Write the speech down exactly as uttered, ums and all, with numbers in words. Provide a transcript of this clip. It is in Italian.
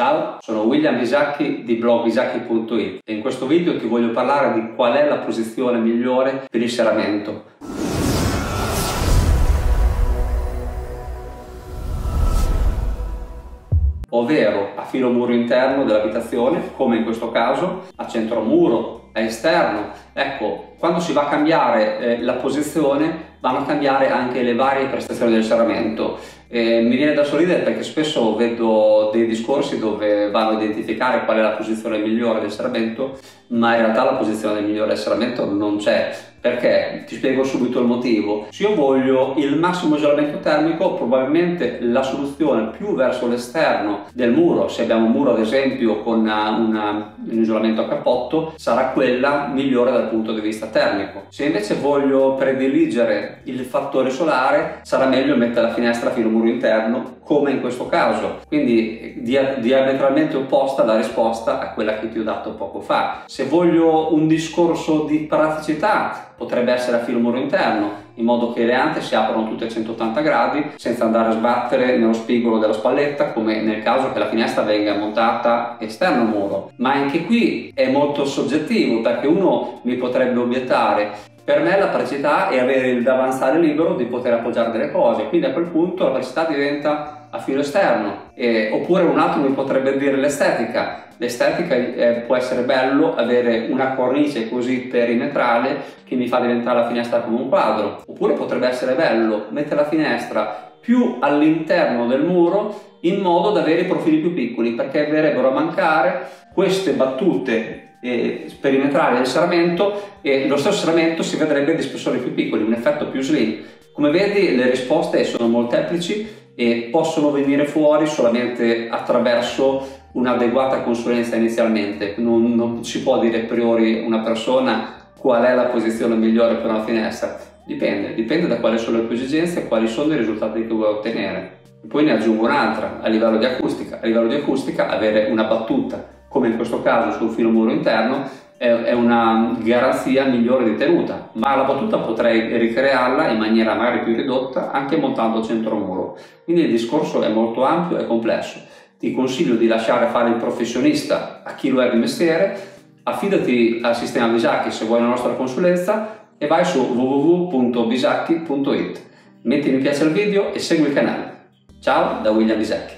Ciao, sono William Bisacchi di blog bisacchi punto it e in questo video ti voglio parlare di qual è la posizione migliore per il serramento. Ovvero a filo muro interno dell'abitazione, come in questo caso, a centromuro, a esterno. Ecco, quando si va a cambiare eh, la posizione vanno a cambiare anche le varie prestazioni del serramento. Eh, mi viene da sorridere perché spesso vedo dei discorsi dove vanno a identificare qual è la posizione migliore del serramento, ma in realtà la posizione migliore del serramento non c'è. Perché? Ti spiego subito il motivo. Se io voglio il massimo isolamento termico, probabilmente la soluzione più verso l'esterno del muro, se abbiamo un muro ad esempio con una, una, un isolamento a cappotto, sarà quella migliore dal punto di vista termico. Se invece voglio prediligere il fattore solare, sarà meglio mettere la finestra fino a muro interno, come in questo caso. Quindi diametralmente opposta la risposta a quella che ti ho dato poco fa. Se voglio un discorso di praticità, potrebbe essere a filo muro interno, in modo che le ante si aprono tutte a centottanta gradi senza andare a sbattere nello spigolo della spalletta, come nel caso che la finestra venga montata esterno al muro. Ma anche qui è molto soggettivo, perché uno mi potrebbe obiettare: per me la praticità è avere il davanzale libero di poter appoggiare delle cose, quindi a quel punto la praticità diventa a filo esterno. E, oppure un altro mi potrebbe dire l'estetica. L'estetica eh, può essere bello avere una cornice così perimetrale che mi fa diventare la finestra come un quadro. Oppure potrebbe essere bello mettere la finestra più all'interno del muro, in modo da avere i profili più piccoli, perché verrebbero a mancare queste battute E sperimentare del serramento, e lo stesso serramento si vedrebbe di spessori più piccoli, un effetto più slim. Come vedi, le risposte sono molteplici e possono venire fuori solamente attraverso un'adeguata consulenza inizialmente. Non, non si può dire a priori una persona qual è la posizione migliore per una finestra. Dipende, dipende da quali sono le tue esigenze e quali sono i risultati che vuoi ottenere. Poi ne aggiungo un'altra, a livello di acustica. A livello di acustica, avere una battuta, come in questo caso sul filo muro interno, è una garanzia migliore di tenuta, ma la battuta potrei ricrearla in maniera magari più ridotta anche montando centromuro. Quindi il discorso è molto ampio e complesso. Ti consiglio di lasciare fare il professionista a chi lo è di mestiere, affidati al sistema Bisacchi se vuoi la nostra consulenza e vai su www punto bisacchi punto it. Metti mi piace al video e segui il canale. Ciao da William Bisacchi.